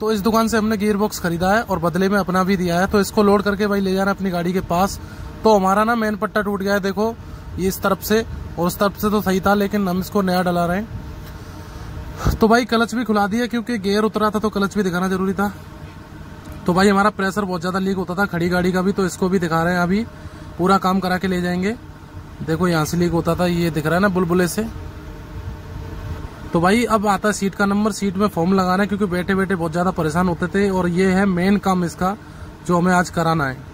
तो इस दुकान से हमने गियर बॉक्स खरीदा है और बदले में अपना भी दिया है। तो इसको लोड करके भाई ले जाना अपनी गाड़ी के पास। तो हमारा ना मेन पट्टा टूट गया है, देखो ये इस तरफ से, और उस तरफ से तो सही था लेकिन हम इसको नया डला रहे हैं। तो भाई क्लच भी खुला दिया क्योंकि गियर उतरा था तो क्लच भी दिखाना जरूरी था। तो भाई हमारा प्रेशर बहुत ज़्यादा लीक होता था खड़ी गाड़ी का भी, तो इसको भी दिखा रहे हैं, अभी पूरा काम करा के ले जाएंगे। देखो यहाँ से लीक होता था, ये दिख रहा है ना बुलबुले से। तो भाई अब आता है सीट का नंबर, सीट में फॉर्म लगाना है क्योंकि बैठे बैठे बहुत ज़्यादा परेशान होते थे, और ये है मेन काम इसका जो हमें आज कराना है।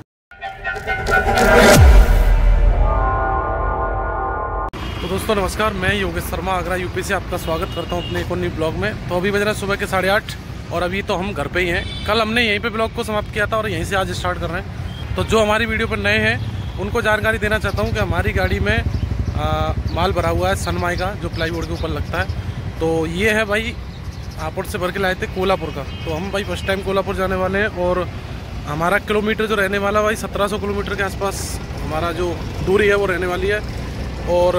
तो दोस्तों नमस्कार, मैं योगेश शर्मा आगरा यूपी से आपका स्वागत करता हूँ अपने एक और न्यू ब्लॉग में। तो अभी बज रहा है सुबह के 8:30 और अभी तो हम घर पे ही हैं। कल हमने यहीं पे ब्लॉग को समाप्त किया था और यहीं से आज स्टार्ट कर रहे हैं। तो जो हमारी वीडियो पर नए हैं उनको जानकारी देना चाहता हूँ कि हमारी गाड़ी में माल भरा हुआ है सनमाई का, जो प्लाईवुड के ऊपर लगता है। तो ये है भाई हापुड़ से भर के लाए थे कोलापुर का। तो हम भाई फर्स्ट टाइम कोलापुर जाने वाले हैं और हमारा किलोमीटर जो रहने वाला भाई 1700 किलोमीटर के आसपास हमारा जो दूरी है वो रहने वाली है। और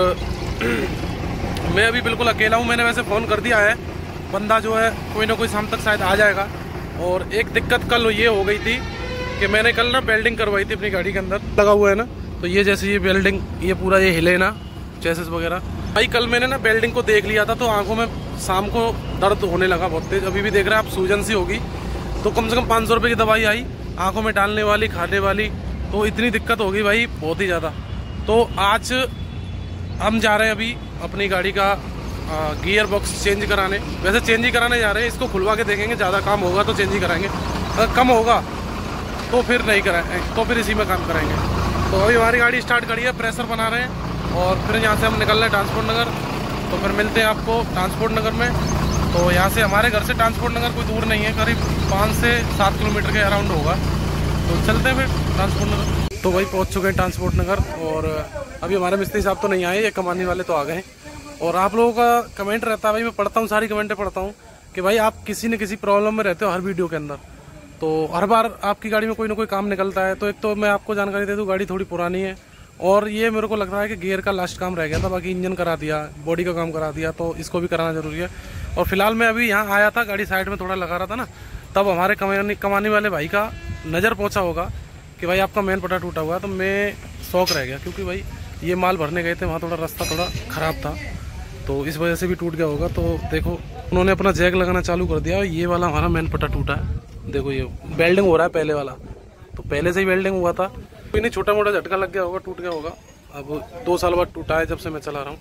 मैं अभी बिल्कुल अकेला हूँ, मैंने वैसे फ़ोन कर दिया है, बंदा जो है कोई ना कोई शाम तक शायद आ जाएगा। और एक दिक्कत कल ये हो गई थी कि मैंने कल ना बेल्डिंग करवाई थी अपनी गाड़ी के अंदर लगा हुआ है ना, तो ये जैसे ये बेल्डिंग ये पूरा ये हिले ना चेसिस वगैरह। भाई कल मैंने ना बेल्डिंग को देख लिया था तो आँखों में शाम को दर्द होने लगा बहुत तेज, अभी भी देख रहे हैं आप, सूजन सी होगी। तो कम से कम 500 रुपये की दवाई आई आँखों में डालने वाली, खाने वाली, तो इतनी दिक्कत होगी भाई बहुत ही ज़्यादा। तो आज हम जा रहे हैं अभी अपनी गाड़ी का गियर बॉक्स चेंज कराने, वैसे चेंज ही कराने जा रहे हैं, इसको खुलवा के देखेंगे, ज़्यादा काम होगा तो चेंज ही कराएंगे, अगर कम होगा तो फिर नहीं कराएंगे, तो फिर इसी में काम कराएंगे। तो अभी हमारी गाड़ी स्टार्ट करी है, प्रेशर बना रहे हैं और फिर यहाँ से हम निकल रहे हैं ट्रांसपोर्ट नगर। तो फिर मिलते हैं आपको ट्रांसपोर्ट नगर में। तो यहाँ से हमारे घर से ट्रांसपोर्ट नगर कोई दूर नहीं है, करीब 5 से 7 किलोमीटर के अराउंड होगा। तो चलते हैं फिर ट्रांसपोर्ट नगर। तो भाई पहुँच चुके हैं ट्रांसपोर्ट नगर और अभी हमारे मिस्त्री साहब तो नहीं आए, ये कमाने वाले तो आ गए। और आप लोगों का कमेंट रहता है भाई, मैं पढ़ता हूँ, सारी कमेंटें पढ़ता हूँ कि भाई आप किसी न किसी प्रॉब्लम में रहते हो हर वीडियो के अंदर। तो हर बार आपकी गाड़ी में कोई ना कोई काम निकलता है। तो एक तो मैं आपको जानकारी दे दूँ, गाड़ी थोड़ी पुरानी है और ये मेरे को लग रहा है कि गियर का लास्ट काम रह गया था, बाकी इंजन करा दिया, बॉडी का काम करा दिया, तो इसको भी कराना जरूरी है। और फिलहाल मैं अभी यहाँ आया था, गाड़ी साइड में थोड़ा लगा रहा था ना, तब हमारे कमाने वाले भाई का नज़र पहुँचा होगा कि भाई आपका मेन पट्टा टूटा हुआ है। तो मैं शौक रह गया क्योंकि भाई ये माल भरने गए थे, वहाँ थोड़ा रास्ता थोड़ा ख़राब था तो इस वजह से भी टूट गया होगा। तो देखो उन्होंने अपना जैक लगाना चालू कर दिया और ये वाला हमारा मेन पट्टा टूटा है। देखो ये वेल्डिंग हो रहा है, पहले वाला तो पहले से ही वेल्डिंग हुआ था, कोई छोटा मोटा झटका लग गया होगा, टूट गया होगा। अब 2 साल बाद टूटा है जब से मैं चला रहा हूँ,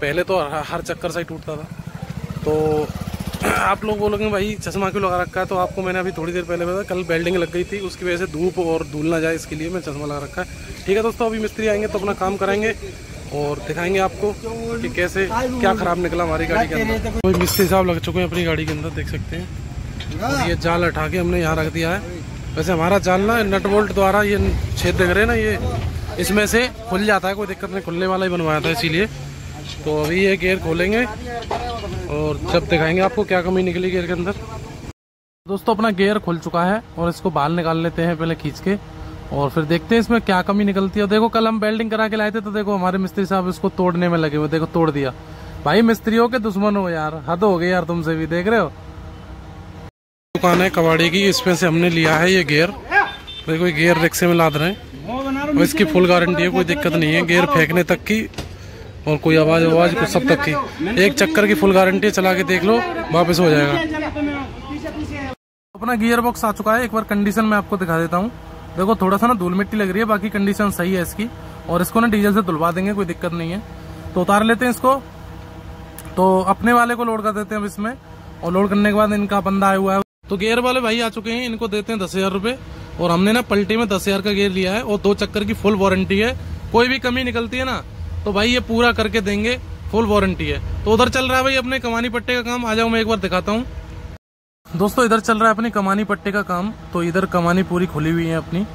पहले तो हर चक्कर से ही टूटता था। तो आप लोग बोलोगे भाई चश्मा क्यों लगा रखा है, तो आपको मैंने अभी थोड़ी देर पहले बताया, कल बेल्डिंग लग गई थी, उसकी वजह से धूप और धूल ना जाए इसके लिए मैं चश्मा लगा रखा है। ठीक है दोस्तों, अभी मिस्त्री आएंगे तो अपना काम कराएंगे और दिखाएंगे आपको कि कैसे क्या ख़राब निकला हमारी गाड़ी के अंदर। कोई मिस्त्री साहब लग चुके हैं अपनी गाड़ी के अंदर, देख सकते हैं। ये जाल हटा के हमने यहाँ रख दिया है, वैसे हमारा जाल ना नट बोल्ट द्वारा ये छेद देख रहे हैं ना, ये इसमें से खुल जाता है, कोई दिक्कत नहीं, खुलने वाला ही बनवाया था इसीलिए। तो अभी ये गियर खोलेंगे और जब दिखाएंगे आपको क्या कमी निकली गियर के अंदर। दोस्तों अपना गियर खुल चुका है और इसको बाहर निकाल लेते हैं पहले खींच के, और फिर देखते हैं इसमें क्या कमी निकलती है। देखो कल हम बेल्डिंग करा के लाए थे तो देखो हमारे मिस्त्री साहब इसको तोड़ने में लगे हुए, देखो तोड़ दिया। भाई मिस्त्रियों के दुश्मन हो यार, हद हो गई यार तुमसे भी, देख रहे हो। दुकान है कबाड़ी की, इसमें से हमने लिया है ये गियर। देखो ये गियर रिक्शे में लाद रहे हैं और इसकी फुल गारंटी है, कोई दिक्कत नहीं है, गियर फेंकने तक की और कोई आवाज़ आवाज़ कुछ सब तक की, 1 चक्कर की फुल गारंटी है, चला के देख लो वापस हो जाएगा। अपना गियर बॉक्स आ चुका है, एक बार कंडीशन मैं आपको दिखा देता हूँ। देखो थोड़ा सा ना धूल मिट्टी लग रही है, बाकी कंडीशन सही है इसकी, और इसको ना डीजल से धुलवा देंगे, कोई दिक्कत नहीं है। तो उतार लेते हैं इसको, तो अपने वाले को लोड कर देते हैं अब इसमें, और लोड करने के बाद इनका बंदा आया हुआ है। तो गियर वाले भाई आ चुके हैं, इनको देते हैं 10,000 रुपये और हमने ना पलटी में 10,000 का गियर लिया है और 2 चक्कर की फुल वारंटी है। कोई भी कमी निकलती है ना तो भाई ये पूरा करके देंगे, फुल वारंटी है। तो उधर चल रहा है भाई अपने कमानी पट्टे का काम, आ जाओ मैं एक बार दिखाता हूँ। दोस्तों इधर चल रहा है अपने कमानी पट्टे का काम, तो इधर कमानी पूरी खुली हुई है अपनी।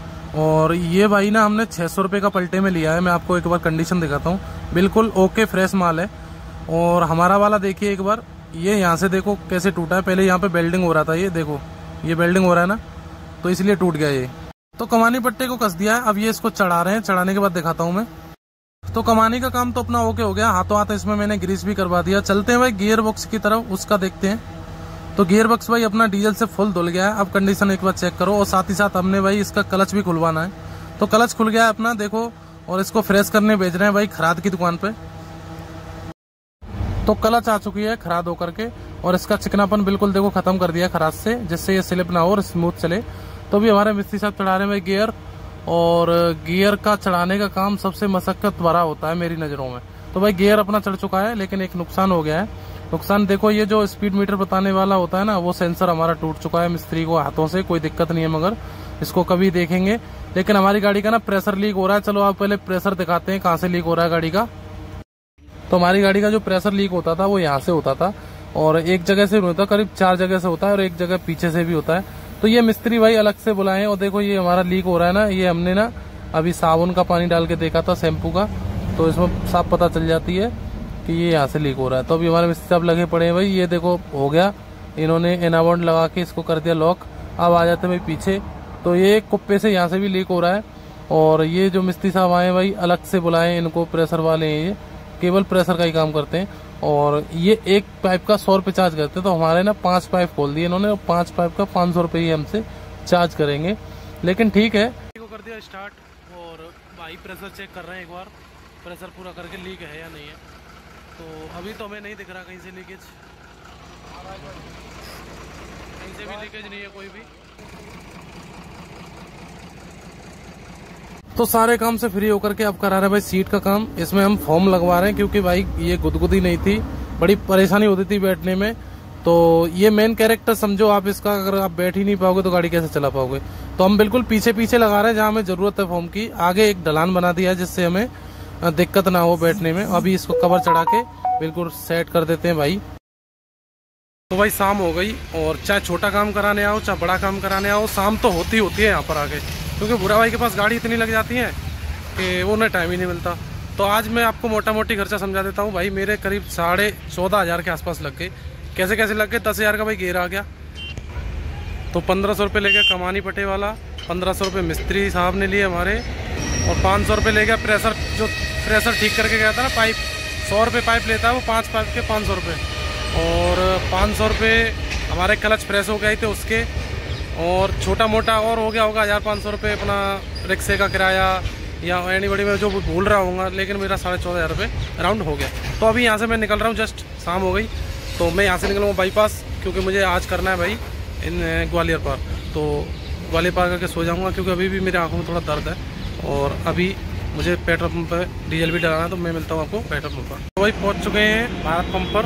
और ये भाई ना हमने 600 रुपये का पलटे में लिया है, मैं आपको एक बार कंडीशन दिखाता हूँ, बिल्कुल ओके फ्रेश माल है। और हमारा वाला देखिए एक बार, ये यहाँ से देखो कैसे टूटा है, पहले यहाँ पे बेल्डिंग हो रहा था, ये देखो ये बेल्डिंग हो रहा है ना, तो इसलिए टूट गया ये। तो कमानी पट्टे को कस दिया है, अब ये इसको चढ़ा रहे हैं, चढ़ाने के बाद दिखाता हूँ मैं। तो कमानी का काम तो अपना ओके हो गया, हाथों हाथ इसमें मैंने ग्रीस भी करवा दिया। चलते हैं भाई गियर बॉक्स की तरफ, उसका देखते हैं। तो तो गियर बॉक्स भाई अपना डीजल से फुल धुल गया है। अब कंडीशन एक बार चेक करो और साथ ही साथ हमने भाई इसका क्लच भी खुलवाना है। तो क्लच खुल गया है अपना देखो, और इसको फ्रेश करने भेज रहे हैं भाई खराद की दुकान पे। तो क्लच आ चुकी है खराद होकर के, और इसका चिकनापन बिल्कुल देखो खत्म कर दिया खराद से, जिससे ये स्लिप ना हो और स्मूथ चले। तो भी हमारे मिस्त्री साहब चढ़ा रहे हैं भाई गियर, और गियर का चढ़ाने का काम सबसे मशक्कत भरा होता है मेरी नज़रों में। तो भाई गियर अपना चढ़ चुका है, लेकिन एक नुकसान हो गया है। नुकसान देखो ये जो स्पीड मीटर बताने वाला होता है ना, वो सेंसर हमारा टूट चुका है मिस्त्री को हाथों से। कोई दिक्कत नहीं है मगर इसको कभी देखेंगे, लेकिन हमारी गाड़ी का ना प्रेशर लीक हो रहा है। चलो आप पहले प्रेशर दिखाते हैं कहाँ से लीक हो रहा है गाड़ी का। तो हमारी गाड़ी का जो प्रेशर लीक होता था वो यहाँ से होता था, और एक जगह से नहीं होता, करीब 4 जगह से होता है, और एक जगह पीछे से भी होता है। तो ये मिस्त्री भाई अलग से बुलाए, और देखो ये हमारा लीक हो रहा है ना, ये हमने ना अभी साबुन का पानी डाल के देखा था शैम्पू का, तो इसमें साफ पता चल जाती है कि ये यहाँ से लीक हो रहा है। तो अभी हमारे मिस्त्री साहब लगे पड़े हैं भाई, ये देखो हो गया, इन्होंने एनाबॉन्ड लगा के इसको कर दिया लॉक। अब आ जाते हैं भाई पीछे, तो ये कुप्पे से यहाँ से भी लीक हो रहा है, और ये जो मिस्त्री साहब आए भाई अलग से बुलाए, इनको प्रेशर वाले हैं, ये केवल प्रेशर का ही काम करते हैं। और ये एक पाइप का 100 रुपये चार्ज करते हैं, तो हमारे ना 5 पाइप खोल दिए इन्होंने, और 5 पाइप का 500 रुपये ही हमसे चार्ज करेंगे। लेकिन ठीक है, इसको कर दिया स्टार्ट, और भाई प्रेशर चेक कर रहे हैं एक बार, प्रेशर पूरा करके लीक है या नहीं है। तो अभी तो हमें नहीं दिख रहा कहीं से लीकेज, कहीं से भी लीकेज नहीं है कोई भी। तो सारे काम से फ्री होकर के अब करा रहे हैं भाई सीट का काम। इसमें हम फॉर्म लगवा रहे हैं, क्योंकि भाई ये गुदगुदी नहीं थी, बड़ी परेशानी होती थी बैठने में। तो ये मेन कैरेक्टर समझो आप इसका, अगर आप बैठ ही नहीं पाओगे तो गाड़ी कैसे चला पाओगे। तो हम बिल्कुल पीछे पीछे लगा रहे हैं जहाँ हमें ज़रूरत है फॉर्म की। आगे एक ढलान बना दिया है जिससे हमें दिक्कत ना हो बैठने में। अभी इसको कवर चढ़ा के बिल्कुल सेट कर देते हैं भाई। तो भाई शाम हो गई, और चाहे छोटा काम कराने आओ चाहे बड़ा काम कराने आओ, शाम तो होती होती है यहाँ पर आगे, क्योंकि बुरा भाई के पास गाड़ी इतनी लग जाती है कि वो ना टाइम ही नहीं मिलता। तो आज मैं आपको मोटा मोटी खर्चा समझा देता हूँ भाई। मेरे करीब 14,500 के आसपास लग गए। कैसे कैसे लग गए? 10,000 का भाई गियर आ गया, तो 1500 रुपये ले गया कमानी पटे वाला, 1500 रुपये मिस्त्री साहब ने लिए हमारे, और 500 रुपये ले गया प्रेशर, जो प्रेशर ठीक करके गया था ना पाइप, 100 रुपये पाइप लेता है वो, 5 पाइप के 500 रुपये, और 500 रुपये हमारे क्लच प्रेस हो गए थे उसके, और छोटा मोटा और हो गया होगा 1500 रुपये अपना रिक्शे का किराया या एनीबॉडी में जो भूल रहा होगा, लेकिन मेरा 14,500 रुपये अराउंड हो गया। तो अभी यहाँ से मैं निकल रहा हूँ, जस्ट शाम हो गई तो मैं यहाँ से निकलूँगा बाईपास, क्योंकि मुझे आज करना है भाई इन ग्वालियर पार। तो ग्वालियर पार करके सो जाऊँगा, क्योंकि अभी भी मेरे आँखों में थोड़ा दर्द है, और अभी मुझे पेट्रोल पंप पर डीजल भी डालना है। तो मैं मिलता हूँ आपको पेट्रोल पंप पर। तो भाई पहुँच चुके हैं भारत पंप पर।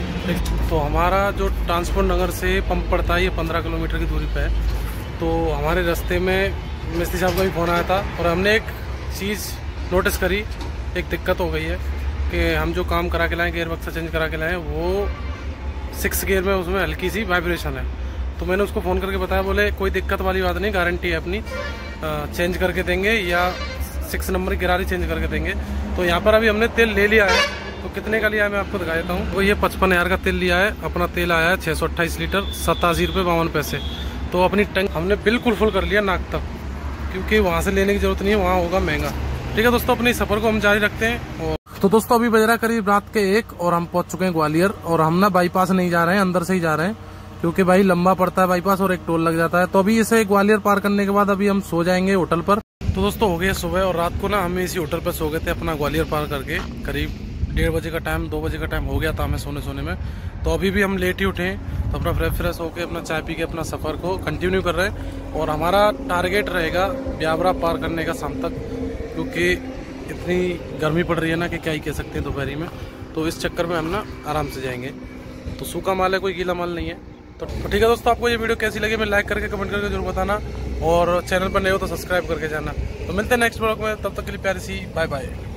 तो हमारा जो ट्रांसपोर्ट नगर से पंप पड़ता है ये 15 किलोमीटर की दूरी पर है। तो हमारे रास्ते में मिस्त्री साहब का भी फ़ोन आया था, और हमने एक चीज़ नोटिस करी, एक दिक्कत हो गई है कि हम जो काम करा के लाएँ, गियर बक्सा चेंज करा के लाएँ, वो 6 गियर में उसमें हल्की सी वाइब्रेशन है। तो मैंने उसको फ़ोन करके बताया, बोले कोई दिक्कत वाली बात नहीं, गारंटी है अपनी, चेंज करके देंगे या 6 नंबर की गिरारी चेंज करके देंगे। तो यहाँ पर अभी हमने तेल ले लिया है, तो कितने का लिया है मैं आपको दिखा देता हूँ। तो ये 55,000 का तेल लिया है, अपना तेल आया है 628 लीटर, 87 रुपये 52 पैसे। तो अपनी टंग हमने बिल्कुल फुल कर लिया नाक तक, क्योंकि वहाँ से लेने की जरूरत नहीं है, वहाँ होगा महंगा। ठीक है दोस्तों, अपने सफ़र को हम जारी रखते हैं। और तो दोस्तों अभी बज रहा करीब रात के 1, और हम पहुँच चुके हैं ग्वालियर, और हम ना बाईपास नहीं जा रहे हैं, अंदर से ही जा रहे हैं, क्योंकि भाई लंबा पड़ता है बाईपास और एक टोल लग जाता है। तो अभी इसे ग्वालियर पार करने के बाद अभी हम सो जाएंगे होटल पर। तो दोस्तों हो गया सुबह, और रात को ना हम इसी होटल पर सो गए थे अपना ग्वालियर पार करके। करीब 1:30 बजे का टाइम, 2 बजे का टाइम हो गया था हमें सोने में। तो अभी भी हम लेट ही उठे हैं, तो अपना फ्रेश होकर अपना चाय पी के अपना सफ़र को कंटिन्यू कर रहे हैं। और हमारा टारगेट रहेगा ब्यावरा पार करने का शाम तक, क्योंकि इतनी गर्मी पड़ रही है ना कि क्या ही कह सकते हैं दोपहरी में। तो इस चक्कर में हम ना आराम से जाएंगे, तो सूखा माल है कोई गीला माल नहीं है। तो ठीक है दोस्तों, आपको ये वीडियो कैसी लगी मैं लाइक करके कमेंट करके जरूर बताना, और चैनल पर नए हो तो सब्सक्राइब करके जाना। तो मिलते हैं नेक्स्ट ब्लॉग में, तब तक के लिए प्यारी सी बाय बाय।